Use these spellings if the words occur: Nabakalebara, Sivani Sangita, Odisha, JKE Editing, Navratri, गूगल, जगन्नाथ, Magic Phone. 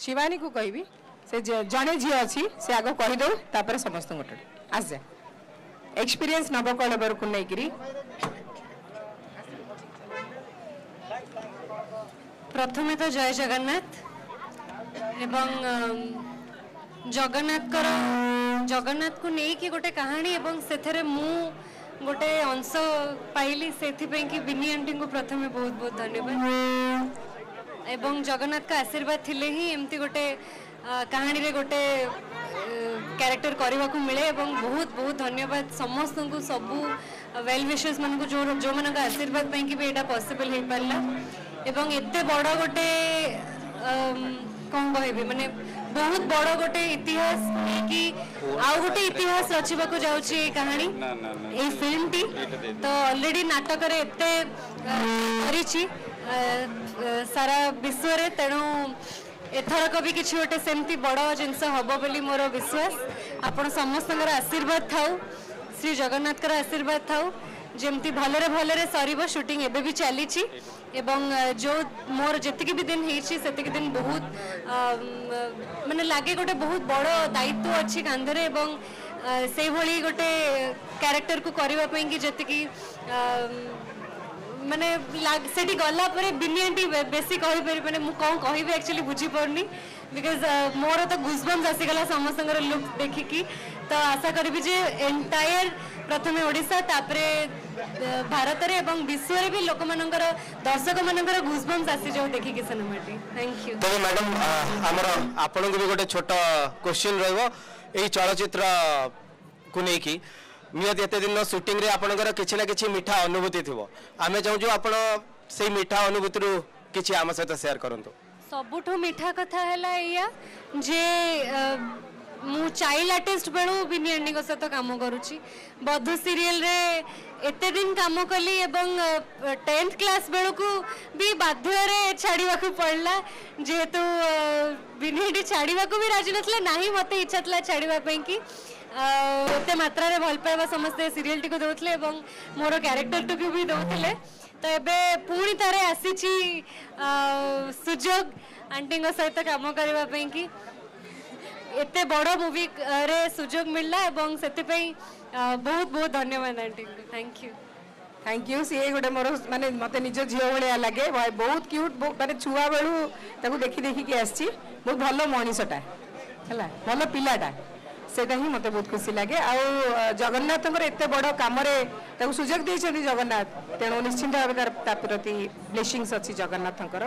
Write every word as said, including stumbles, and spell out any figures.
शिवानी को कहबी से जड़े झी अच्छी से आग कहीदे समस्त गोटे आज जाए एक्सपीरियंस नवकलबर को लेकर प्रथमे तो जय जगन्नाथ एवं जगन्नाथ कर जगन्नाथ को लेकिन गोटे कहानी एवं से मु गोटे अंश पाइली से बिनी आंटी को प्रथमे बहुत बहुत धन्यवाद एवं जगन्नाथ का आशीर्वाद थिले ही एमती गोटे कहानी रे गोटे कैरेक्टर करने को मिले एवं बहुत बहुत धन्यवाद समस्त को सबू वेल विशेस मन को जो जो मन का आशीर्वाद पाई कि एटा पॉसिबल हो पाला एवं एते बड़ गोटे कौन कह माने बहुत बड़ गोटे इतिहास कि आउ गोटे इतिहास रचवा को जाउची कहानी ए फिल्म टी तो ऑलरेडी नाटक रे एते करिछि सारा विश्व रे तेणु एथरक भी किसी गोटे सेमती बड़ जिनस हम बोली मोर विश्वास आपण समस्त आशीर्वाद थाउ श्री जगन्नाथ कर आशीर्वाद थाउ जमती भलरे भलरे सरीबो शूटिंग एबे भी चलीची एवं जो मोर जितकी भी दिन होती से दिन बहुत मैंने लगे गोटे बहुत बड़ दायित्व अच्छी कांधरे एवं से भली गोटे कैरेक्टर को करने कि जी माने से गला बिनियंटी बेसी कहीपर मुझे कौन कह एक्चुअली बुझीपी बिकज मोर तो गुजबम्स आसीगला समस्त लुक देखिकी तो आशा करी जे एंटायर प्रथमे ओडिशा तापरे भारत रे एवं विश्व रे भी लोक मानकर दर्शक मानकर गुजबम्स आसी जाऊ देखि के सिनेमाटी थैंक यू। तो मैडम हमर आपन को भी गोटे छोट क्वेश्चन रहबो एई चलचित्र को लेकी नियत एते दिन शूटिंग रे आपन कर किछि ना किछि मीठा अनुभूति थिबो आमे चाहू जो आपन सेई मीठा अनुभूति रु किछि आम सहित शेयर करंतु। सबुठो मीठा कथा हैला या जे मु चाइल्ड आर्टिस्ट बेलू बिनियानी सहित कम करुच्ची बधू सीरियल रे एते दिन कम कली एवं टेन्थ क्लास बेलू को भी बाध्य रे छाड़वा को पड़ला जेहेतु बिनियानी छाड़वा को भी राजी नथिला नाही मते इच्छा थला छाड़वा पई कि एते मात्रा रे भल पाइबा समस्ते सीरियल टी को दोथले एवं मोर कैरेक्टर टू भी दोथले तो एबे पूरी तारे आसी छी सुजोग आंटी सहित कम करबा पई कि एते बड़ मूवी रे सुजोग मिलला एवं से बहुत बहुत धन्यवाद aunty thank you thank you सी गोटे मोर माने मते निज झील भाया लगे बहुत क्यूट माने छुआ बेलू देखी देखिकी आसी बहुत भल मनीषटा है भल पाटा सेटा ही मत बहुत खुशी लगे आ जगन्नाथ एते बड़ काम सुजोग दे जगन्नाथ तेणु निश्चिंत भाव तार प्रति ब्लेसिंग्स अच्छी जगन्नाथंकर।